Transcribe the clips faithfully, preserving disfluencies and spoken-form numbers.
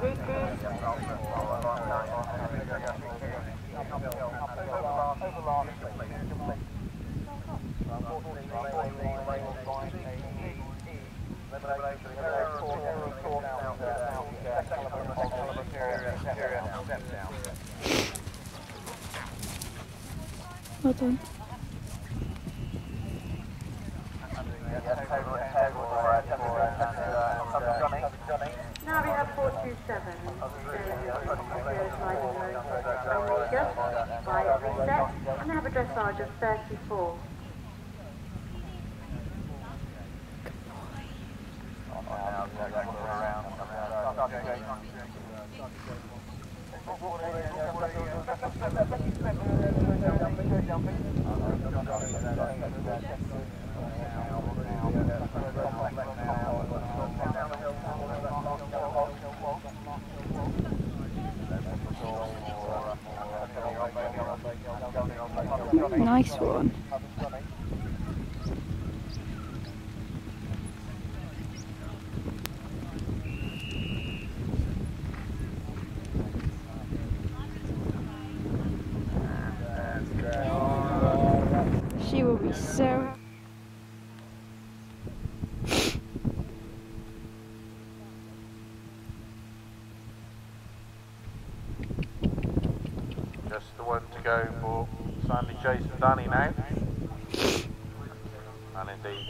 Well done. Nice one. She will be so. Just the one to go for Sandy, Jason, Danny now. And indeed,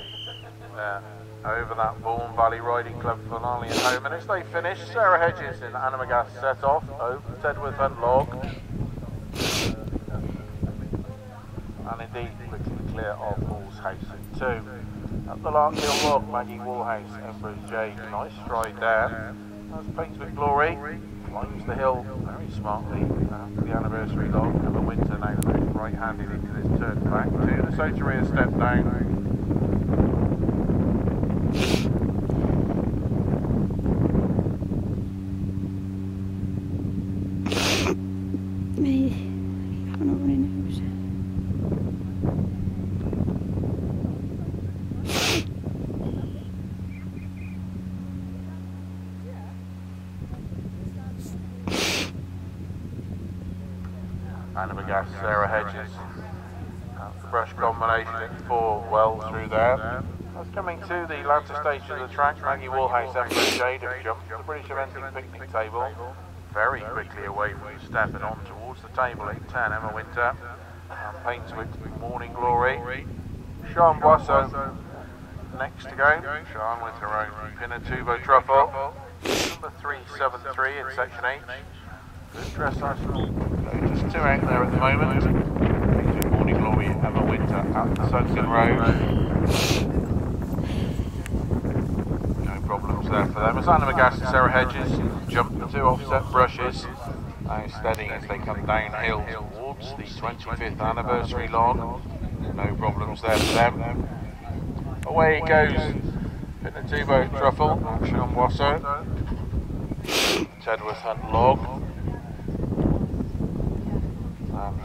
uh, over that Bourne Valley Riding Club finale at home. And as they finish, Sarah Hedges in Animagus set off over Tedworth Hunt Log. And indeed, quickly clear of Woolhouse at two. At the Larkhill Log, Maggie Woolhouse, Ember and Jade, nice stride there. That's Paintswick Glory. Climbs the hill very smartly after the anniversary log of the winter now that is right-handed into this turn back to the Zodaria step down. Me, I don't know what it knows. Animagus, Sarah Hedges. That's the brush combination at four, well through there. That's coming to the latter stage of the track. Maggie Woolhouse, Ember and Jade have jumped the British Eventing Picnic table. Very quickly away from step and on towards the table at ten, Emma Winter. And Paintswick, Morning Glory. Sean Boisson next to go. Sean with her own Pinatubo truffle. Number three seven three in section eight. Good dressage from. Just two out there at the moment. Good Morning Glory, Emma Winter at the Sunken Road. No problems there for them. As Animagus and Sarah Hedges jump the two offset brushes, now steadying as they come downhill towards the twenty-fifth anniversary log. No problems there for them. Away goes Pinatubo Truffle, Sean Wasser, Tedworth Hunt Log.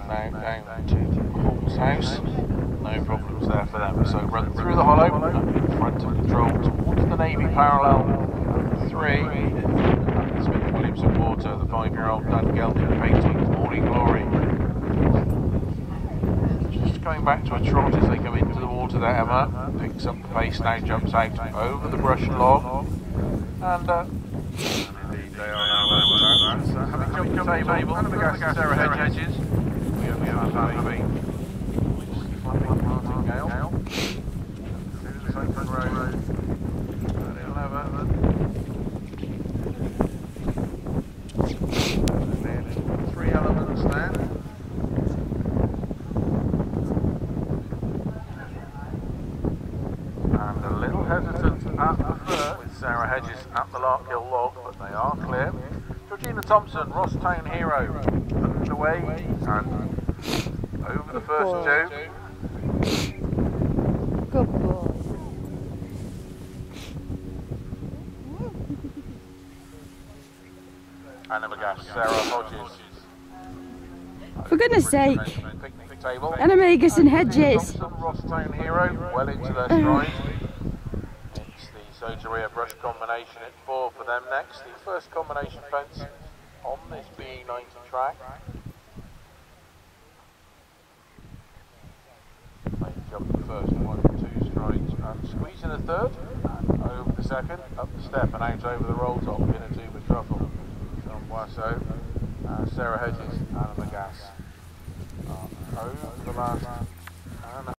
Now down to Woolhouse, no problems there for them. So run through the hollow, front of control towards the Navy parallel three. That's with Williams and Water, the five-year-old Dad Gelton painting Morning Glory. Just coming back to a trot as they come into the water there, Emma picks up the pace now, jumps out over the brush log, and uh, indeed they are now over there. Having jumped the table, Animagus, Sarah Hedges. Thompson, Ross Town Hero, underway and over the first two. Good ball. Animagus, Sarah Hodges. For goodness sake, Animagus and Hedges. Ross Town Hero, well into their stride. It's the Zodaria brush combination at four for them next. The first combination fence on this B E ninety track. Main jump the first one, two straights and squeezing the third, and over the second, up the step and out over the roll top, Pinatubo truffle, John Boisseau, uh, Sarah Hedges, Animagus. Over the last and